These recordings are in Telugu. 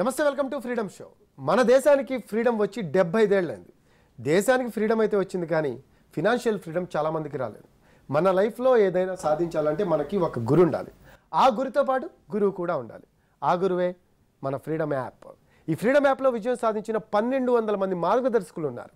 నమస్తే వెల్కమ్ టు ఫ్రీడమ్ షో। మన దేశానికి ఫ్రీడమ్ వచ్చి 75 ఏళ్లైంది। దేశానికి ఫ్రీడమ్ అయితే వచ్చింది కానీ ఫైనాన్షియల్ ఫ్రీడమ్ చాలా మందికి రాలేదు। మన లైఫ్ లో ఏదైనా సాధించాలంటే మనకి ఒక గురు ఉండాలి, ఆ గురుతో పాటు గురువు కూడా ఉండాలి। ఆ గురువే మన ఫ్రీడమ్ యాప్। ఈ ఫ్రీడమ్ యాప్ లో విజయం సాధించిన 1200 మంది మార్గదర్శకులు ఉన్నారు।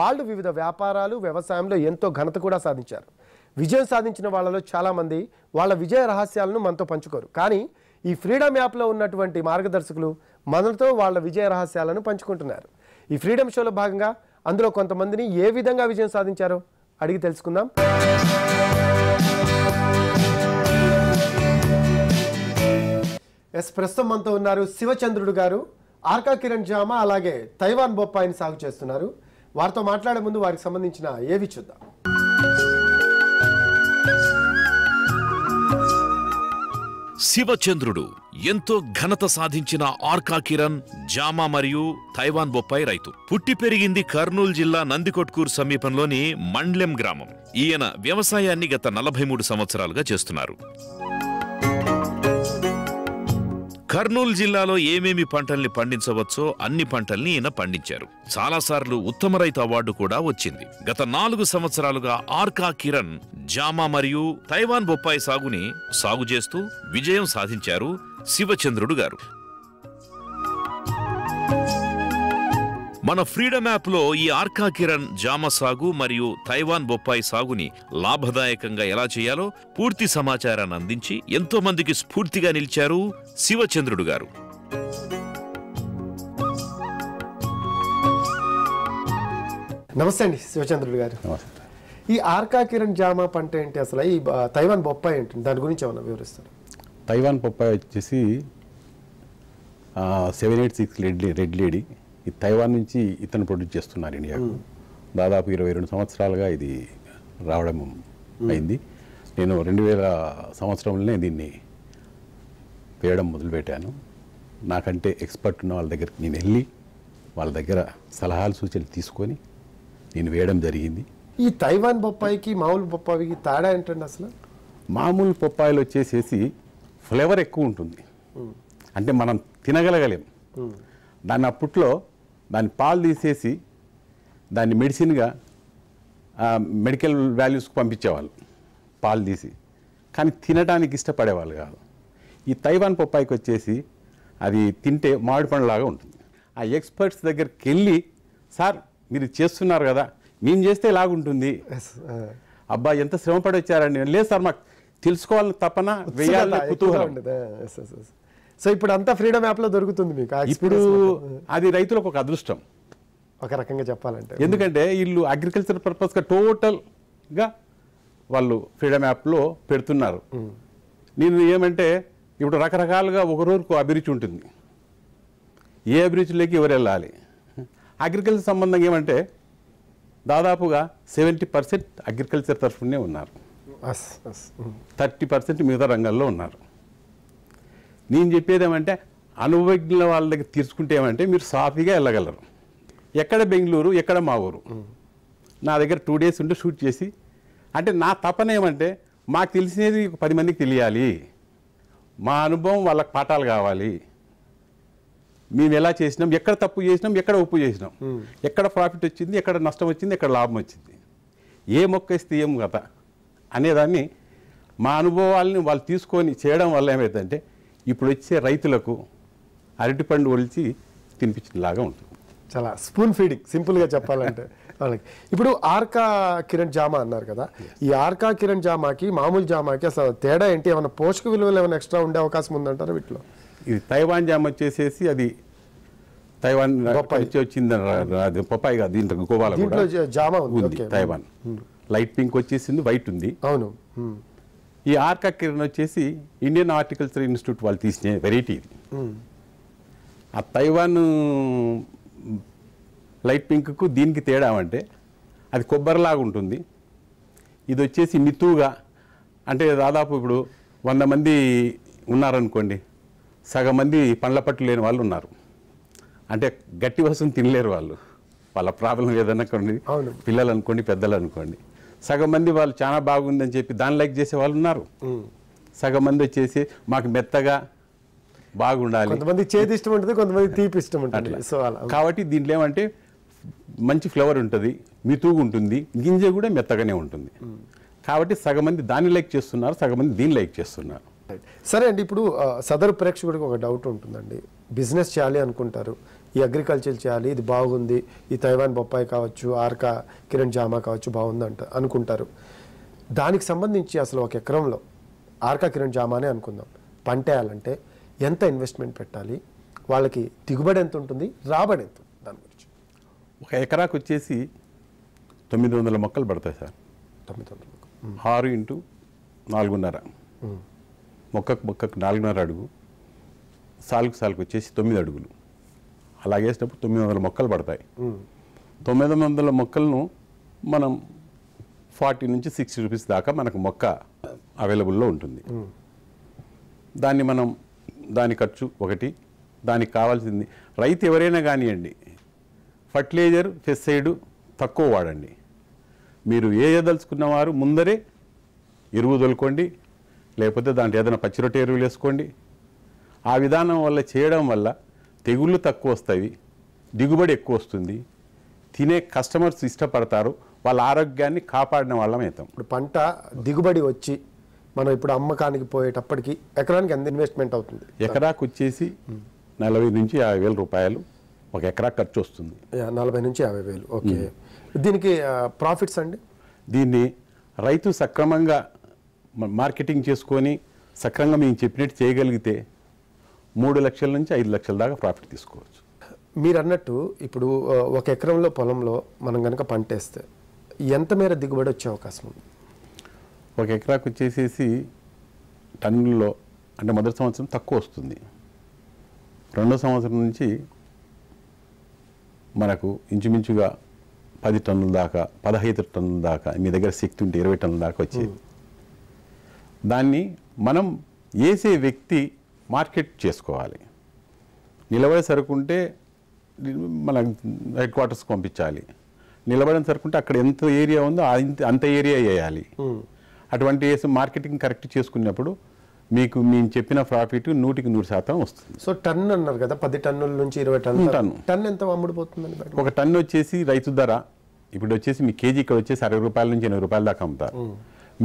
వాళ్ళు వివిధ వ్యాపారాలు వ్యవసాయంలో ఎంతో ఘనత కూడా సాధించారు। విజయం సాధించిన వాళ్ళలో చాలా మంది వాళ్ళ విజయ రహస్యాలను మనతో పంచుకోరు, కానీ ఈ ఫ్రీడమ్ యాప్లో ఉన్నటువంటి మార్గదర్శకులు మనతో వాళ్ళ విజయ రహస్యాలను పంచుకుంటున్నారు। ఈ ఫ్రీడమ్ షోలో భాగంగా అందులో కొంతమందిని ఏ విధంగా విజయం సాధించారో అడిగి తెలుసుకుందాం। ఎస్, ప్రస్తుతం మనతో ఉన్నారు శివచంద్రుడు గారు, ఆర్కా కిరణ్ జామా, అలాగే తైవాన్ బొప్పాయిని సాగు చేస్తున్నారు। వారితో మాట్లాడే ముందు వారికి సంబంధించిన ఏవి చూద్దాం। శివచంద్రుడు ఎంతో ఘనత సాధించిన ఆర్కా కిరణ్ జామా మరియు తైవాన్ బొప్పాయి రైతు। పుట్టి పెరిగింది కర్నూలు జిల్లా నందికొట్కూరు సమీపంలోని మండ్లెం గ్రామం। ఈయన వ్యవసాయాన్ని గత 43 సంవత్సరాలుగా చేస్తున్నారు। కర్నూలు జిల్లాలో ఏమేమి పంటల్ని పండించవచ్చో అన్ని పంటల్ని ఈయన పండించారు। చాలాసార్లు ఉత్తమ రైతు అవార్డు కూడా వచ్చింది। గత 4 సంవత్సరాలుగా ఆర్కా కిరణ్ జామా మరియు తైవాన్ బొప్పాయి సాగుని సాగు చేస్తూ విజయం సాధించారు శివచంద్రుడు గారు। మన ఫ్రీడమ్ యాప్లో ఈ ఆర్కా కిరణ్ జామా సాగు మరియు తైవాన్ బొప్పాయి సాగుని లాభదాయకంగా ఎలా చేయాలో పూర్తి సమాచారాన్ని అందించి ఎంతో మందికి స్ఫూర్తిగా నిలిచారు శివచంద్రుడు గారు। నమస్తే అండి శివచంద్రుడు గారు। ఈ ఆర్కా కిరణ్ జామా పంట ఏంటి, అసలు ఈ తైవాన్ బొప్పాయి ఏంటి, దాని గురించి ఏమన్నా వివరిస్తారు? తైవాన్ బొప్పాయి వచ్చేసి 786 రెడ్ లేడీ, ఇది తైవాన్ నుంచి ఇతను ప్రొడ్యూస్ చేస్తున్నారు ఇండియాకు। దాదాపు 22 సంవత్సరాలుగా ఇది రావడం అయింది। నేను 2000 సంవత్సరంలోనే దీన్ని వేయడం మొదలుపెట్టాను। నాకంటే ఎక్స్పర్ట్ ఉన్న వాళ్ళ దగ్గరికి నేను వెళ్ళి వాళ్ళ దగ్గర సలహాలు సూచనలు తీసుకొని నేను వేయడం జరిగింది। ఈ తైవాన్ బొప్పాయికి మామూలు బొప్పాయికి తేడా ఏంటండి? అసలు మామూలు బొప్పాయిలు వచ్చేసేసి ఫ్లేవర్ ఎక్కువ ఉంటుంది, అంటే మనం తినగలగలేం దాన్ని। అప్పట్లో దాన్ని పాలు తీసేసి దాన్ని మెడిసిన్గా మెడికల్ వాల్యూస్కి పంపించేవాళ్ళు పాలు తీసి, కానీ తినడానికి ఇష్టపడేవాళ్ళు కాదు। ఈ తైవాన్ బొప్పాయికి వచ్చేసి అది తింటే మామిడి పండులాగా ఉంటుంది। ఆ ఎక్స్పర్ట్స్ దగ్గరికి వెళ్ళి, సార్ మీరు చేస్తున్నారు కదా, నేను చేస్తే ఇలాగుంటుంది, అబ్బా ఎంత శ్రమ పడి వచ్చారండి, లేదు సార్ మాకు తెలుసుకోవాలని తపన, వేయాలని కుతూహలం। సో ఇప్పుడు అంతా ఫ్రీడమ్ యాప్లో దొరుకుతుంది మీకు ఇప్పుడు। అది రైతులకు ఒక అదృష్టం ఒక రకంగా చెప్పాలంటే, ఎందుకంటే వీళ్ళు అగ్రికల్చర్ పర్పస్గా టోటల్గా వాళ్ళు ఫ్రీడమ్ యాప్లో పెడుతున్నారు। నేను ఏమంటే ఇప్పుడు రకరకాలుగా ఒకరోజుకు అభిరుచి ఉంటుంది, ఏ అభిరుచిలోకి ఎవరు వెళ్ళాలి। అగ్రికల్చర్ సంబంధంగా ఏమంటే దాదాపుగా 70% అగ్రికల్చర్ తరఫునే ఉన్నారు, 30% మిగతా రంగాల్లో ఉన్నారు। నేను చెప్పేది ఏమంటే అనుభవజ్ఞుల వాళ్ళ దగ్గర తీర్చుకుంటే ఏమంటే మీరు సాఫీగా వెళ్ళగలరు, ఎక్కడ బెంగళూరు ఎక్కడ మా ఊరు। నా దగ్గర 2 days ఉంటే షూట్ చేసి, అంటే నా తపన ఏమంటే మాకు తెలిసినది 10 మందికి తెలియాలి, మా అనుభవం వాళ్ళకి పాఠాలు కావాలి, మేము ఎలా చేసినాం, ఎక్కడ తప్పు చేసినాం, ఎక్కడ ఒప్పు చేసినాం, ఎక్కడ ప్రాఫిట్ వచ్చింది, ఎక్కడ నష్టం వచ్చింది, ఎక్కడ లాభం వచ్చింది, ఏ మొక్క ఇస్తే ఏం కదా అనేదాన్ని మా అనుభవాలని వాళ్ళు తీసుకొని చేయడం వల్ల ఏమవుతుందంటే ఇప్పుడు వచ్చే రైతులకు అరటిపండు ఒలిచి తినిపించేలాగా ఉంటుంది, చాలా స్పూన్ ఫీడింగ్ సింపుల్గా చెప్పాలంటే వాళ్ళకి। ఇప్పుడు ఆర్కా కిరణ్ జామా అన్నారు కదా, ఈ ఆర్కా కిరణ్ జామాకి మామూలు జామాకి అసలు తేడా ఏంటి, ఏమైనా పోషక విలువలు ఏమైనా ఎక్స్ట్రా ఉండే అవకాశం ఉందంటారు వీటిలో? ఇది తైవాన్ జామ వచ్చేసేసి అది తైవాన్ వచ్చింది, బొప్పాయి కాదు, దీంట్లో గోవాలో జామ ఉంది, తైవాన్ లైట్ పింక్ వచ్చేసింది, వైట్ ఉంది, అవును। ఈ ఆర్కా కిరణ్ వచ్చేసి ఇండియన్ హార్టికల్చర్ ఇన్స్టిట్యూట్ వాళ్ళు తీసిన వెరైటీ ఇది। ఆ తైవాన్ లైట్ పింక్కు దీనికి తేడా అంటే అది కొబ్బరిలాగా ఉంటుంది, ఇది వచ్చేసి మితువుగా, అంటే దాదాపు ఇప్పుడు 100 మంది ఉన్నారనుకోండి, సగం మంది పండ్ల పట్టు లేని వాళ్ళు ఉన్నారు, అంటే గట్టి వస్తువుని తినలేరు వాళ్ళు, వాళ్ళ ప్రాబ్లం ఏదన్నా అనుకోండి, పిల్లలు అనుకోండి, పెద్దలు అనుకోండి। సగం మంది వాళ్ళు చాలా బాగుందని చెప్పి దాన్ని లైక్ చేసే వాళ్ళు ఉన్నారు, సగం మంది వచ్చేసి మాకు మెత్తగా बागुंडाली दींटे మంచి ఫ్లేవర్ ఉంటది మితుగు ఉంటుంది గింజ కూడా మెత్తగానే ఉంటుంది కాబట్టి సగమంది దాని లైక్ చేస్తున్నారు సగమంది దీని లైక్ చేస్తున్నారు సరే అండి ఇప్పుడు సదర్ ప్రేక్షకుడికి ఒక డౌట్ ఉంటుందండి బిజినెస్ చేయాలి అనుకుంటారు ఈ అగ్రికల్చర్ చేయాలి ఇది బాగుంది ఈ తైవాన్ బొప్పాయి కావచ్చు ఆర్కా కిరణ్ జామా కావచ్చు బాగుంది అంట అనుకుంటారు దానికి సంబంధించి అసలు ఒక ఎకరంలో ఆర్కా కిరణ్ జామానే అనుకుందాం పంట వేయాలంటే ఎంత ఇన్వెస్ట్మెంట్ పెట్టాలి వాళ్ళకి దిగుబడి ఎంత ఉంటుంది రాబడి ఎంత ఒక ఎకరాకు వచ్చేసి 900 మొక్కలు పడతాయి సార్ 900 6 x 4.5 మొక్కకు 4.5 అడుగు సాలుకు వచ్చేసి 9 అడుగులు అలాగేసినప్పుడు 900 మొక్కలు పడతాయి 900 మొక్కలను మనం 40 నుంచి 60 రూపాయలు దాకా మనకు మొక్క అవైలబుల్లో ఉంటుంది దాన్ని మనం దాని ఖర్చు ఒకటి దానికి కావాల్సింది రైతు ఎవరైనా కానివ్వండి ఫర్టిలైజర్ పెస్టిసైడ్ తక్కువ వాడండి మీరు ఏ ఏదలుచుకున్నవారు ముందరే ఎరువు దొలుకోండి లేకపోతే దాంట్లో ఏదైనా పచ్చి రొట్టె ఎరువులు వేసుకోండి ఆ విధానం వల్ల చేయడం వల్ల తెగుళ్ళు తక్కువ వస్తాయి దిగుబడి ఎక్కువ వస్తుంది తినే కస్టమర్స్ ఇష్టపడతారు వాళ్ళ ఆరోగ్యాన్ని కాపాడిన వాళ్ళం అవుతాం ఇప్పుడు పంట దిగుబడి వచ్చి మనం ఇప్పుడు అమ్మకానికి పోయేటప్పటికి ఎకరానికి ఎంత ఇన్వెస్ట్మెంట్ అవుతుంది ఎకరాకు వచ్చేసి 40 నుంచి 50,000 రూపాయలు ఒక ఎకరా ఖర్చు వస్తుంది 40 నుంచి 50,000 ఓకే దీనికి ప్రాఫిట్స్ అండి దీన్ని రైతు సక్రమంగా మార్కెటింగ్ చేసుకొని సక్రమంగా మేము చెప్పినట్టు చేయగలిగితే 3 లక్షల నుంచి 5 లక్షల దాకా ప్రాఫిట్ తీసుకోవచ్చు మీరు అన్నట్టు ఇప్పుడు ఒక ఎకరంలో పొలంలో మనం కనుక పంట వేస్తే ఎంత మేర దిగుబడి వచ్చే అవకాశం ఉంది ఒక ఎకరాకు వచ్చేసేసి టన్నుల్లో అంటే మొదటి సంవత్సరం తక్కువ వస్తుంది రెండో సంవత్సరం నుంచి మనకు ఇంచుమించుగా 10 టన్నుల దాకా 15 టన్నుల దాకా మీ దగ్గర శక్తి ఉంటే 20 టన్నుల దాకా వచ్చేది దాన్ని మనం వేసే వ్యక్తి మార్కెట్ చేసుకోవాలి నిలబడే సరుకుంటే మన హెడ్ క్వార్టర్స్కి పంపించాలి నిలబడిన సరుకుంటే అక్కడ ఎంత ఏరియా ఉందో అంత ఏరియా వేయాలి అటువంటి వేసి మార్కెటింగ్ కరెక్ట్ చేసుకున్నప్పుడు మీకు మేము చెప్పిన ప్రాఫిట్ 100% వస్తుంది సో టన్ అన్నారు కదా 10 టన్నుల నుంచి 20 టన్నుల ఎంత అమ్ముడుపోతుందండి ఒక టన్ను వచ్చేసి రైతు ధర ఇప్పుడు వచ్చేసి మీ కేజీ ఇక్కడ వచ్చేసి 60 రూపాయల నుంచి 80 రూపాయల దాకా అమ్ముతారు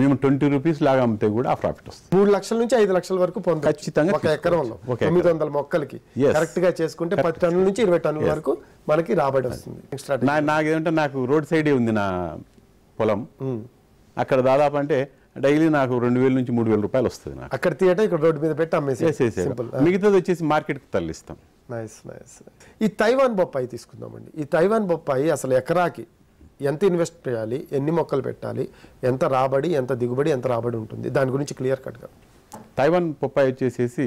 మేము 20 రూపీస్ లాగా అమ్మితే కూడా ఆ ప్రాఫిట్ వస్తుంది 3 లక్షల నుంచి 5 లక్షల వరకు ఖచ్చితంగా ఒక ఎకరంలో 900 మొక్కలకి కరెక్ట్ గా చేసుకుంటే 10 టన్నుల నుంచి 20 టన్నుల వరకు మనకి రాబడి వస్తుంది నాకేమంటే నాకు రోడ్ సైడ్ ఉంది నా పొలం అక్కడ దాదాపు అంటే డైలీ నాకు 2,000 నుంచి 3,000 రూపాయలు వస్తుంది నాకు అక్కడ తీయట ఇక్కడ రోడ్డు మీద పెట్టి అమ్మేసేసి మిగతాది వచ్చేసి మార్కెట్కి తరలిస్తాం నైస్ నైస్ ఈ తైవాన్ బొప్పాయి తీసుకుందామండి ఈ తైవాన్ బొప్పాయి అసలు ఎకరాకి ఎంత ఇన్వెస్ట్ చేయాలి ఎన్ని మొక్కలు పెట్టాలి ఎంత రాబడి ఎంత దిగుబడి ఎంత రాబడి ఉంటుంది దాని గురించి క్లియర్ కట్గా తైవాన్ బొప్పాయి వచ్చేసేసి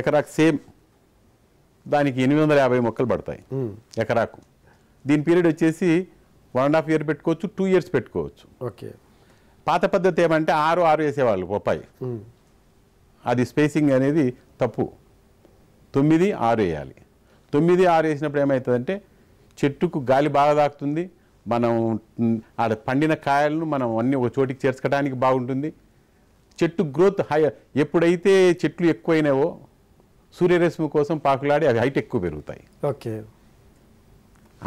ఎకరాకు సేమ్ దానికి 850 మొక్కలు పడతాయి ఎకరాకు దీని పీరియడ్ వచ్చేసి 1.5 ఇయర్ పెట్టుకోవచ్చు 2 ఇయర్స్ పెట్టుకోవచ్చు ఓకే పాత పద్ధతి ఏమంటే 6 వేసేవాళ్ళు బొప్పాయి అది స్పేసింగ్ అనేది తప్పు 9, 6 వేయాలి 9, 6 వేసినప్పుడు ఏమవుతుందంటే చెట్టుకు గాలి బాగా తాకుతుంది మనం ఆడ పండిన కాయలను మనం అన్నీ ఒక చోటికి చేర్చడానికి బాగుంటుంది చెట్టు గ్రోత్ హై ఎప్పుడైతే చెట్లు ఎక్కువైనావో సూర్యరశ్మి కోసం పాకులాడి అవి హైట్ ఎక్కువ పెరుగుతాయి ఓకే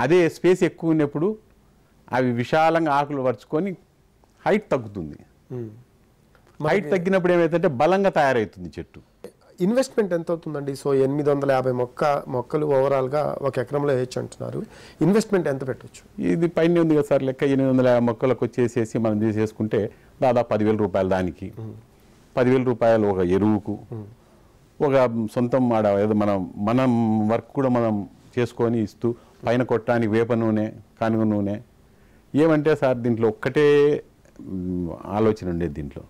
అదే స్పేస్ ఎక్కువ ఉన్నప్పుడు అవి విశాలంగా ఆకులు పరుచుకొని హైట్ తగ్గుతుంది హైట్ తగ్గినప్పుడు ఏమైతుందంటే బలంగా తయారవుతుంది చెట్టు ఇన్వెస్ట్మెంట్ ఎంత అవుతుందండి సో 850 మొక్కలు ఓవరాల్గా ఒక ఎకరంలో వేయచ్చు అంటున్నారు ఇన్వెస్ట్మెంట్ ఎంత పెట్టచ్చు ఇది పైన ఉంది కదా సార్ లెక్క 850 మొక్కలకు వచ్చేసేసి మనం చేసేసుకుంటే దాదాపు 10,000 రూపాయలు దానికి 10,000 రూపాయలు ఒక ఎరువుకు ఒక సొంతం ఆడ ఏదో మనం వర్క్ కూడా మనం చేసుకొని ఇస్తూ పైన కొట్టడానికి వేప నూనె కానుగ నూనె ఏమంటే సార్ దీంట్లో ఒక్కటే ఆలోచన ఉండేది దీంట్లో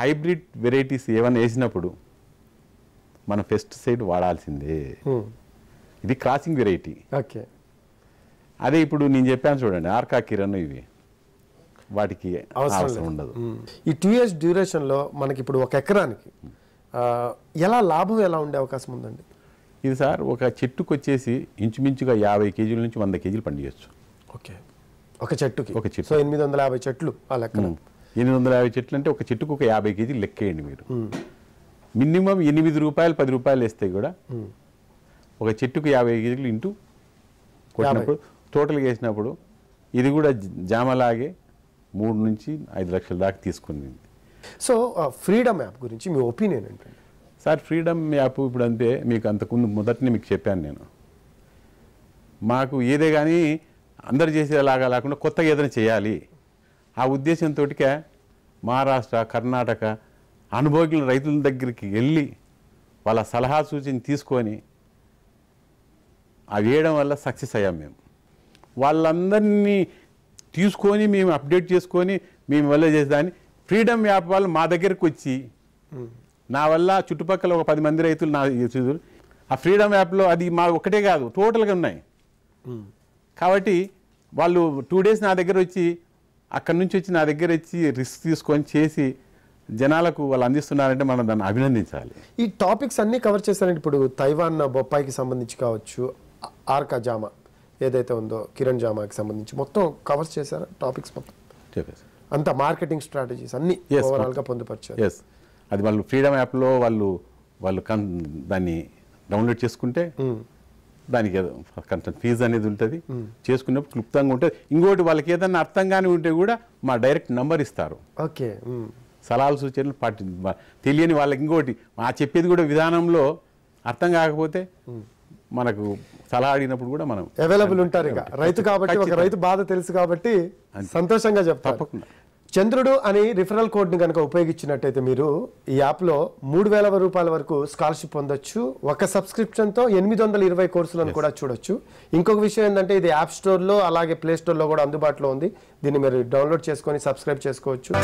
హైబ్రిడ్ వెరైటీస్ ఏమైనా వేసినప్పుడు మన పెస్టిసైడ్ వాడాల్సిందే ఇది క్రాసింగ్ వెరైటీ ఓకే అదే ఇప్పుడు నేను చెప్పాను చూడండి ఆర్కా కిరణ్ ఇవి వాటికి అవసరం ఉండదు ఈ 2 ఇయర్స్ డ్యూరేషన్లో మనకి ఇప్పుడు ఒక ఎకరానికి ఎలా లాభం ఎలా ఉండే అవకాశం ఉందండి ఇది సార్ ఒక చెట్టుకు వచ్చేసి ఇంచుమించుగా 50 కేజీల నుంచి 100 కేజీలు పండియచ్చు ఓకే ఒక చెట్టుకి ఒక చెట్టు 850 చెట్లు ఆ లెక్కన 850 చెట్లు అంటే ఒక చెట్టుకు ఒక 50 కేజీలు లెక్కేయండి మీరు మినిమం 8 రూపాయలు 10 రూపాయలు ఇస్తే కూడా ఒక చెట్టుకు 50 కేజీలు ఇంటూ కొట్టినప్పుడు టోటల్ చేసినప్పుడు ఇది కూడా జామలాగే 3 నుంచి 5 లక్షల దాకా తీసుకుంది. సో ఫ్రీడమ్ యాప్ గురించి మీ ఒపీనియన్ ఏంటండి సార్? ఫ్రీడమ్ యాప్ ఇప్పుడు అంటే మీకు అంతకుముందు మొదటనే మీకు చెప్పాను నేను, మాకు ఏదే కానీ అందరు చేసేలాగా లేకుండా కొత్తగా ఏదైనా చేయాలి ఆ ఉద్దేశంతో మహారాష్ట్ర కర్ణాటక అనుభవజ్ఞుల రైతుల దగ్గరికి వెళ్ళి వాళ్ళ సలహా సూచన తీసుకొని అవి వేయడం వల్ల సక్సెస్ అయ్యాం మేము. వాళ్ళందరినీ తీసుకొని మేము అప్డేట్ చేసుకొని మేము వల్ల చేసేదాన్ని ఫ్రీడమ్ యాప్ వాళ్ళు మా దగ్గరకు వచ్చి నా వల్ల చుట్టుపక్కల ఒక 10 మంది రైతులు నా ఆ ఫ్రీడమ్ యాప్లో అది మా ఒక్కటే కాదు టోటల్గా ఉన్నాయి కాబట్టి వాళ్ళు 2 days నా దగ్గర వచ్చి అక్కడి నుంచి వచ్చి నా దగ్గర వచ్చి రిస్క్ తీసుకొని చేసి జనాలకు వాళ్ళు అందిస్తున్నారంటే మనం దాన్ని అభినందించాలి. ఈ టాపిక్స్ అన్నీ కవర్ చేశారంటే ఇప్పుడు తైవాన్ బొప్పాయికి సంబంధించి కావచ్చు, ఆర్కా జామ ఏదైతే ఉందో కిరణ్ జామాకి సంబంధించి మొత్తం కవర్ చేశారు టాపిక్స్ మొత్తం అంత మార్కెటింగ్ స్ట్రాటజీస్ అన్నీ ఓవరాల్గా పొందుపరిచారు. ఎస్ అది వాళ్ళు ఫ్రీడమ్ యాప్లో వాళ్ళు వాళ్ళు దాన్ని డౌన్లోడ్ చేసుకుంటే దానికి కొంచెం ఫీజు అనేది ఉంటుంది, చేసుకున్నప్పుడు క్లుప్తంగా ఉంటుంది. ఇంకోటి వాళ్ళకి ఏదైనా అర్థం కానీ ఉంటే కూడా మా డైరెక్ట్ నంబర్ ఇస్తారు. ఓకే సలహాలు సూచనలు పాటి తెలియని వాళ్ళకి ఇంకోటి మా చెప్పేది కూడా విధానంలో అర్థం కాకపోతే మనకు సలహా అడిగినప్పుడు కూడా మనం అవైలబుల్ ఉంటారు. ఇక రైతు కాబట్టి ఒక రైతు బాధ తెలుసు కాబట్టి సంతోషంగా చెప్తారు. తప్పకుండా చంద్రుడు అని రిఫరల్ కోడ్ని కనుక ఉపయోగించినట్టయితే మీరు ఈ యాప్లో 3,000 రూపాయల వరకు స్కాలర్షిప్ పొందొచ్చు. ఒక సబ్స్క్రిప్షన్తో 820 కోర్సులను కూడా చూడొచ్చు. ఇంకొక విషయం ఏంటంటే ఇది యాప్ స్టోర్లో అలాగే ప్లే స్టోర్లో కూడా అందుబాటులో ఉంది. దీన్ని మీరు డౌన్లోడ్ చేసుకొని సబ్స్క్రైబ్ చేసుకోవచ్చు.